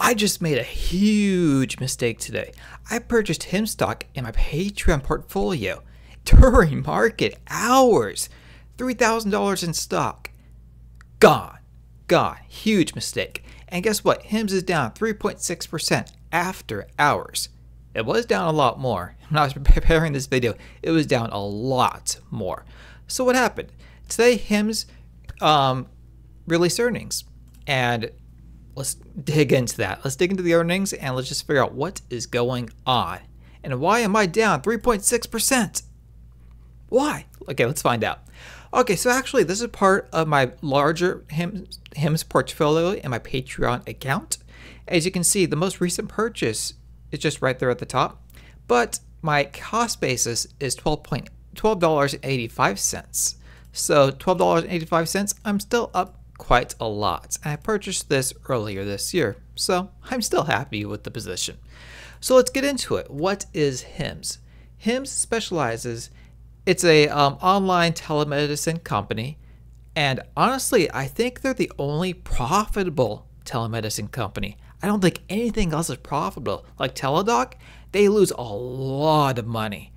I just made a huge mistake today. I purchased HIMS stock in my Patreon portfolio during market hours. $3,000 in stock. Gone. Huge mistake. And guess what? HIMS is down 3.6% after hours. It was down a lot more. When I was preparing this video, it was down a lot more. So what happened? Today, HIMS released earnings. And let's dig into that. Let's dig into the earnings and let's just figure out what is going on. And why am I down 3.6%? Why? Okay, let's find out. Okay, so actually this is part of my larger HIMS portfolio in my Patreon account. As you can see, the most recent purchase is just right there at the top, but my cost basis is $12.85. So $12.85, I'm still up quite a lot. And I purchased this earlier this year, so I'm still happy with the position. So let's get into it. What is HIMS? HIMS specializes, it's a online telemedicine company, and honestly, I think they're the only profitable telemedicine company. I don't think anything else is profitable. Like Teladoc, they lose a lot of money.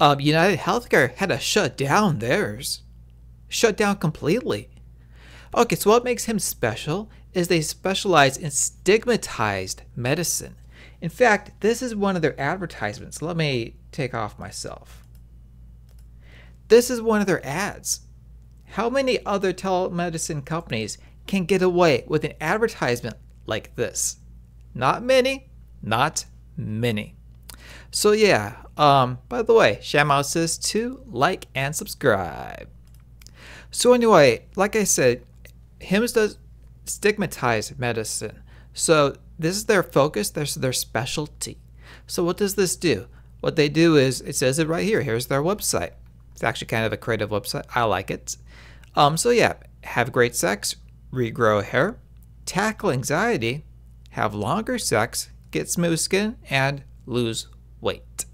United Healthcare had to shut down theirs. Shut down completely. Okay, so what makes him special is they specialize in stigmatized medicine. In fact, this is one of their advertisements. Let me take off myself. This is one of their ads. How many other telemedicine companies can get away with an advertisement like this? Not many. So yeah, by the way, Shamow says to like and subscribe. So anyway, like I said, HIMS does stigmatized medicine. So this is their focus, this is their specialty. So what does this do? What they do is, it says it right here, here's their website. It's actually kind of a creative website, I like it. So yeah, have great sex, regrow hair, tackle anxiety, have longer sex, get smooth skin, and lose weight.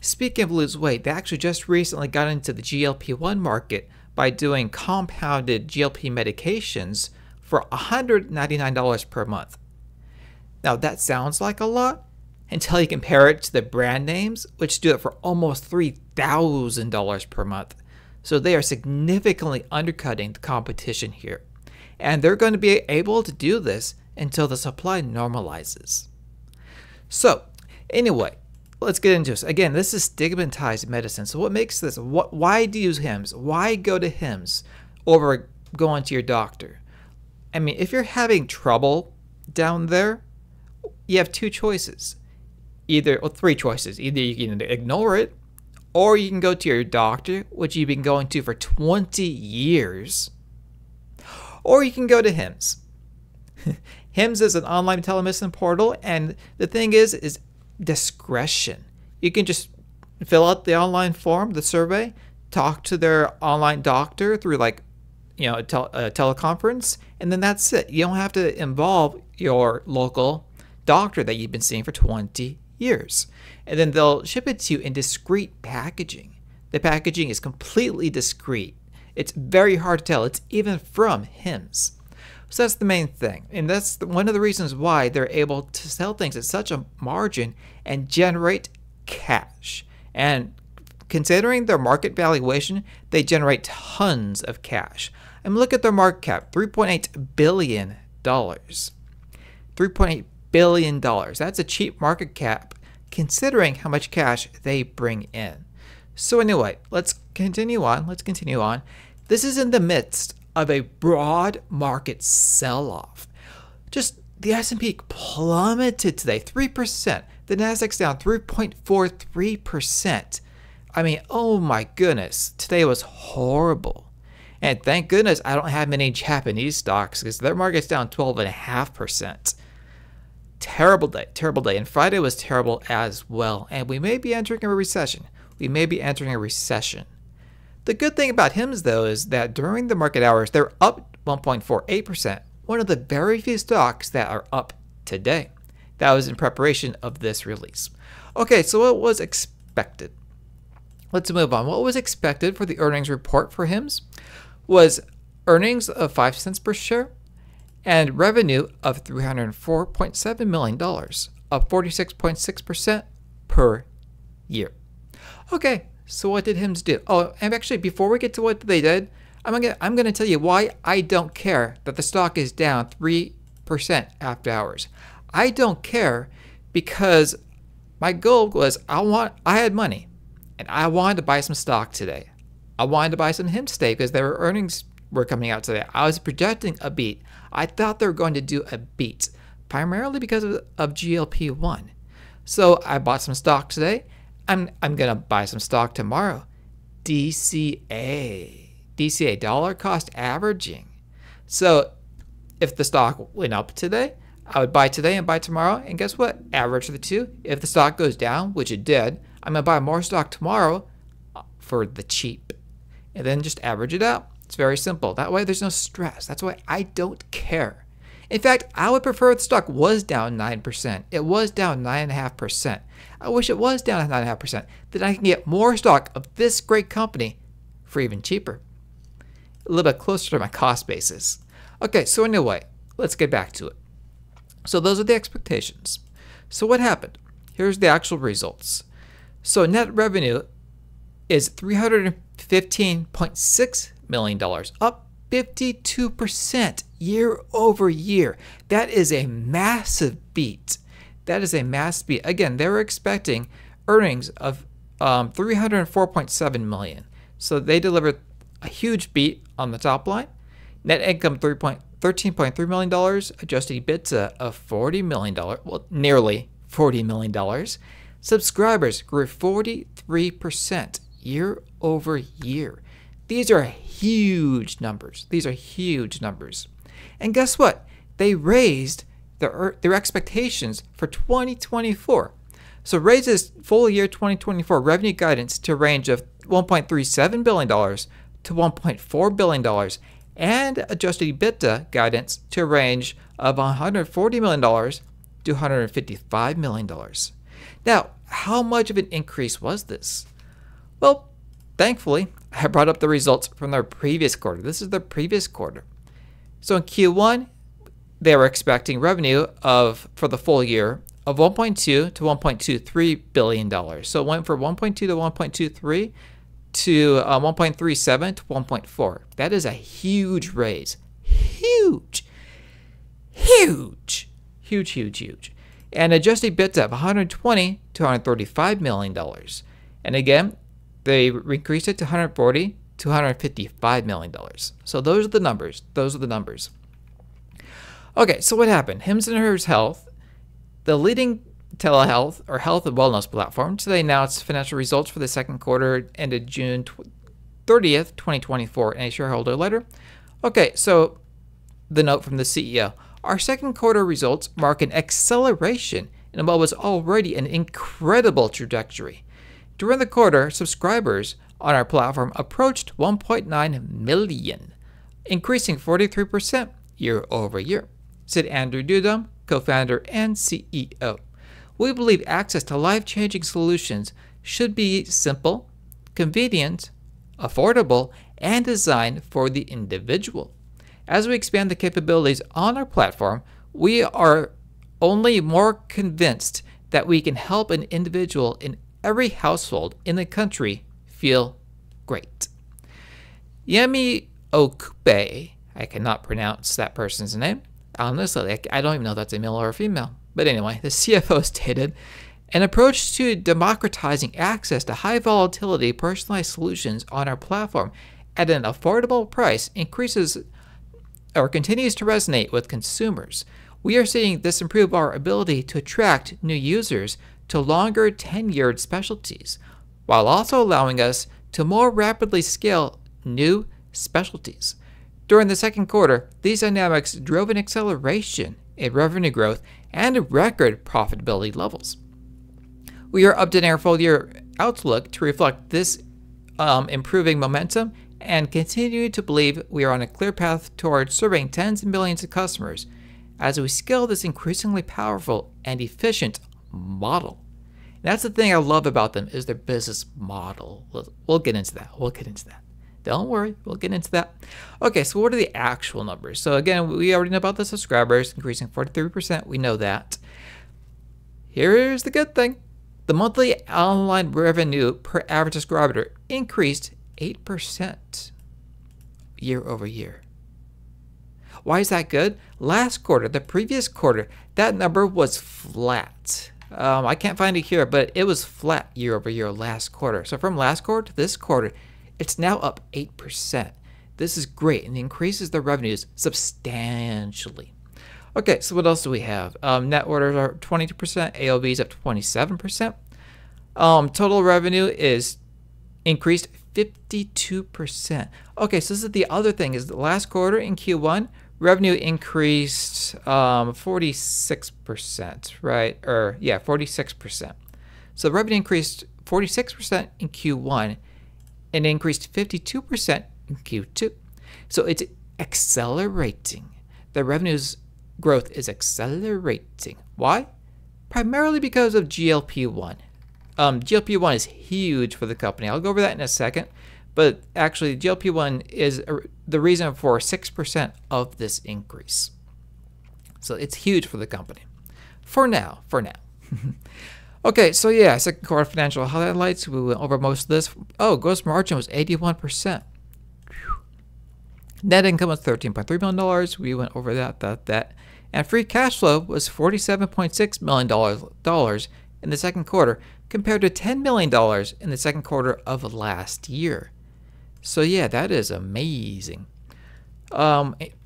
Speaking of lose weight, they actually just recently got into the GLP-1 market by doing compounded GLP medications for $199 per month. Now that sounds like a lot until you compare it to the brand names, which do it for almost $3,000 per month. So they are significantly undercutting the competition here. And they're going to be able to do this until the supply normalizes. So anyway, let's get into this. Again, this is stigmatized medicine. So what makes this, why do you use HIMS? Why go to HIMS over going to your doctor? I mean, if you're having trouble down there, you have two choices, three choices. Either you can ignore it, or you can go to your doctor, which you've been going to for 20 years, or you can go to HIMS. HIMS is an online telemedicine portal, and the thing is discretion. You can just fill out the online form, the survey, talk to their online doctor through a teleconference, and then that's it. You don't have to involve your local doctor that you've been seeing for 20 years. And then they'll ship it to you in discreet packaging. The packaging is completely discreet. It's very hard to tell. It's even from HIMS. So that's the main thing. And that's one of the reasons why they're able to sell things at such a margin and generate cash. And considering their market valuation, they generate tons of cash. I mean, look at their market cap, $3.8 billion. $3.8 billion. That's a cheap market cap considering how much cash they bring in. So anyway, let's continue on. This is in the midst of a broad market sell-off. Just the S&P plummeted today, 3%. The Nasdaq's down 3.43%. I mean, oh my goodness, today was horrible. And thank goodness I don't have many Japanese stocks because their market's down 12.5%. Terrible day. And Friday was terrible as well. And we may be entering a recession. The good thing about HIMS, though, is that during the market hours, they're up 1.48%, one of the very few stocks that are up today. That was in preparation of this release. Okay, so what was expected? Let's move on. What was expected for the earnings report for HIMS was earnings of 5 cents per share and revenue of $304.7 million, up 46.6% per year. Okay, so what did HIMS do? Oh, and actually, before we get to what they did, I'm gonna tell you why I don't care that the stock is down 3% after hours. I don't care because my goal was I had money and I wanted to buy some stock today. I wanted to buy some HIMS today because their earnings were coming out today. I was projecting a beat. I thought they were going to do a beat, primarily because of GLP-1. So I bought some stock today. I'm gonna buy some stock tomorrow. DCA, dollar cost averaging. So if the stock went up today, I would buy today and buy tomorrow, and guess what? Average the two. If the stock goes down, which it did, I'm gonna buy more stock tomorrow for the cheap, and then just average it out. It's very simple. That way there's no stress. That's why I don't care. In fact, I would prefer the stock was down 9%. It was down 9.5%. I wish it was down 9.5%. Then I can get more stock of this great company for even cheaper. A little bit closer to my cost basis. Okay, so anyway, let's get back to it. So those are the expectations. So what happened? Here's the actual results. So net revenue is $315.6 million, up 52% year over year. That is a massive beat. That is a massive beat. Again, they were expecting earnings of $304.7 million. So they delivered a huge beat on the top line. Net income $13.3 million, adjusted EBITDA of $40 million, well, nearly $40 million. Subscribers grew 43% year over year. These are huge numbers. These are huge numbers. And guess what? They raised their expectations for 2024. So raises full year 2024 revenue guidance to a range of $1.37 billion to $1.4 billion, and adjusted EBITDA guidance to a range of $140 million to $155 million. Now, how much of an increase was this? Well, thankfully, I brought up the results from their previous quarter. This is their previous quarter. So in Q1, they were expecting revenue for the full year of $1.2 to $1.23 billion. So it went from $1.2 to $1.23 to $1.37 to $1.4. That is a huge raise. Huge. Huge. Huge, huge, huge. And adjusted EBITDA of $120 to $135 million. And again, they increased it to $140 to $155 million. So those are the numbers. Those are the numbers. Okay, so what happened? HIMS and Hers Health, the leading telehealth or health and wellness platform, today announced financial results for the second quarter ended June 30th, 2024 in a shareholder letter. Okay, so the note from the CEO. Our second quarter results mark an acceleration in what was already an incredible trajectory. During the quarter, subscribers on our platform approached 1.9 million, increasing 43% year over year, said Andrew Dudum, co-founder and CEO. We believe access to life-changing solutions should be simple, convenient, affordable, and designed for the individual. As we expand the capabilities on our platform, we are only more convinced that we can help an individual in every household in the country feel great. Yemi Okupe, I cannot pronounce that person's name. Honestly, I don't even know if that's a male or a female. But anyway, the CFO stated, an approach to democratizing access to high volatility personalized solutions on our platform at an affordable price increases or continues to resonate with consumers. We are seeing this improve our ability to attract new users to longer tenured specialties, while also allowing us to more rapidly scale new specialties. During the second quarter, these dynamics drove an acceleration in revenue growth and record profitability levels. We are updating our full year outlook to reflect this improving momentum and continue to believe we are on a clear path towards serving tens of millions of customers as we scale this increasingly powerful and efficient model. And that's the thing I love about them, is their business model. We'll get into that. Don't worry, we'll get into that. Okay, so what are the actual numbers? So again, we already know about the subscribers increasing 43%. We know that. Here's the good thing. The monthly online revenue per average subscriber increased 8% year over year. Why is that good? Last quarter, the previous quarter, that number was flat. I can't find it here, but it was flat year over year last quarter. So from last quarter to this quarter, it's now up 8%. This is great and increases the revenues substantially. Okay, so what else do we have? Net orders are 22%, AOV is up 27%. Total revenue is increased 52%. Okay, so this is the other thing, is the last quarter in Q1, revenue increased 46%, right? Or yeah, 46%. So the revenue increased 46% in Q1 and increased 52% in Q2. So it's accelerating. The revenues growth is accelerating. Why? Primarily because of GLP-1. GLP-1 is huge for the company. I'll go over that in a second. But actually, GLP-1 is the reason for 6% of this increase. So it's huge for the company. For now. Okay, so yeah, second quarter financial highlights. We went over most of this. Oh, gross margin was 81%. Net income was $13.3 million. We went over that. And free cash flow was $47.6 million in the second quarter compared to $10 million in the second quarter of last year. So yeah, that is amazing.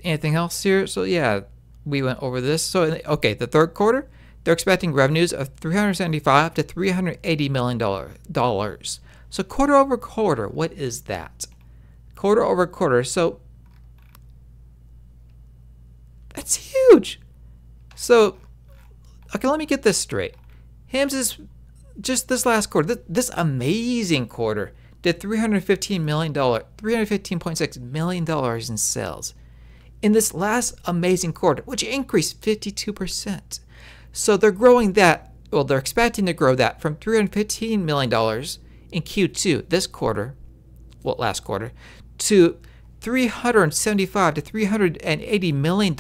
Anything else here? So yeah, we went over this. So okay, the third quarter, they're expecting revenues of $375 to $380 million. So quarter over quarter, what is that? Quarter over quarter, so that's huge. So, okay, let me get this straight. HIMS is just this last quarter, this amazing quarter, did $315.6 million in sales in this last amazing quarter, which increased 52%. So they're growing that, well, they're expecting to grow that from $315 million in Q2 this quarter, well, last quarter, to $375 to $380 million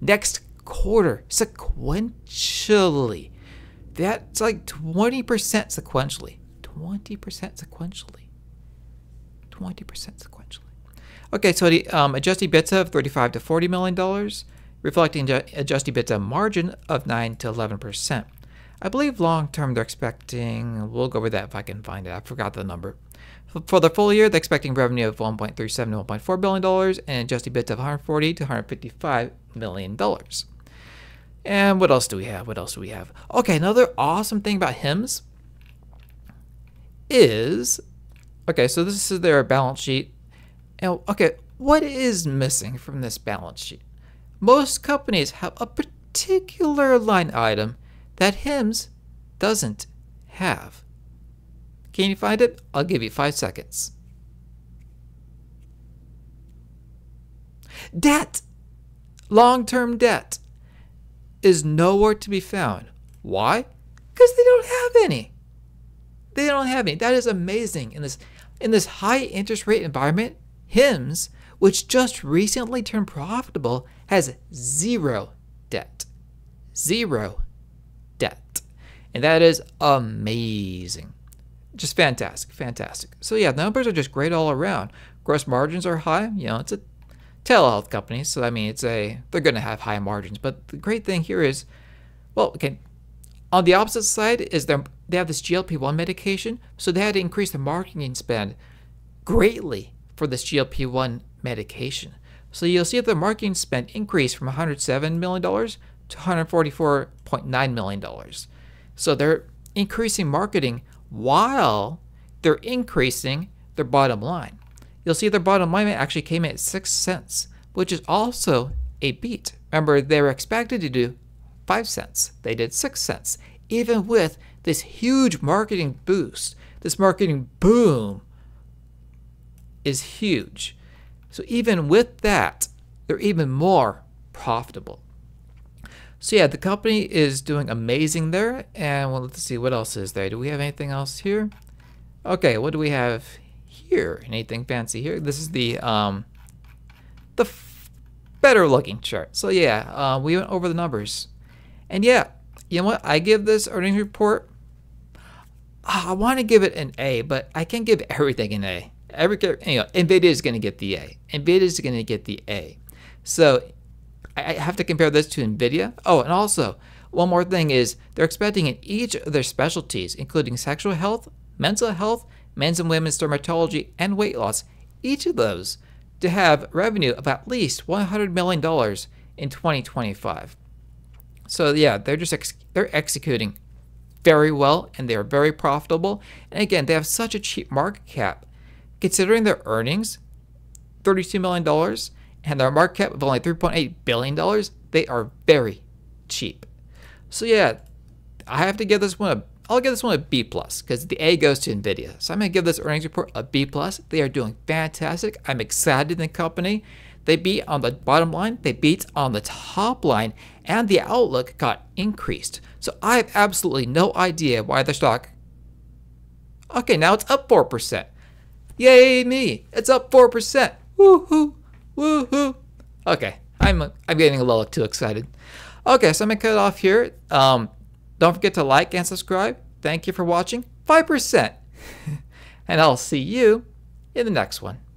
next quarter sequentially. That's like 20% sequentially. 20% sequentially. Okay, so the adjusted EBITDA of $35 to $40 million, reflecting adjusted EBITDA margin of 9 to 11%. I believe long term they're expecting, we'll go over that if I can find it. I forgot the number. For the full year, they're expecting revenue of $1.37 to $1.4 billion and adjusted EBITDA of $140 to $155 million. And what else do we have? Okay, another awesome thing about HIMS is, okay, so this is their balance sheet. And okay, what is missing from this balance sheet? Most companies have a particular line item that HIMS doesn't have. Can you find it? I'll give you 5 seconds. Debt, long-term debt, is nowhere to be found. Why? Because they don't have any. That is amazing. In this high interest rate environment, HIMS, which just recently turned profitable, has zero debt. And that is amazing. Just fantastic. So yeah, the numbers are just great all around. Gross margins are high. You know, it's a telehealth company, so I mean, they're going to have high margins. But the great thing here is, well, okay, on the opposite side is they have this GLP-1 medication, so they had to increase the marketing spend greatly for this GLP-1 medication. So you'll see the marketing spend increase from $107 million to $144.9 million. So they're increasing marketing while they're increasing their bottom line. You'll see their bottom line actually came in at 6 cents, which is also a beat. Remember, they were expected to do 5 cents. They did 6 cents, even with this huge marketing boost. This marketing boom is huge. So even with that, they're even more profitable. So yeah, the company is doing amazing there. And well, let's see, what else is there? Do we have anything else here? Okay, what do we have here, anything fancy here? This is the better looking chart. So yeah, we went over the numbers, and yeah, you know what? I give this earnings report, I want to give it an A, but I can't give everything an A. NVIDIA is going to get the A. NVIDIA is going to get the A. So I have to compare this to NVIDIA. Oh, and also one more thing is they're expecting in each of their specialties, including sexual health, mental health, men's and women's dermatology, and weight loss, each of those to have revenue of at least $100 million in 2025. So yeah, they're executing very well, and they are very profitable. And again, they have such a cheap market cap. Considering their earnings, $32 million, and their market cap of only $3.8 billion, they are very cheap. So yeah, I have to give this one I'll give this one a B+, because the A goes to NVIDIA. So I'm going to give this earnings report a B+. They are doing fantastic. I'm excited in the company. They beat on the bottom line. They beat on the top line. And the outlook got increased. So I have absolutely no idea why the stock... Okay, now it's up 4%. Yay me! It's up 4%. Woohoo! Woohoo! Okay, I'm getting a little too excited. Okay, so I'm gonna cut it off here. Don't forget to like and subscribe. Thank you for watching. 5%, and I'll see you in the next one.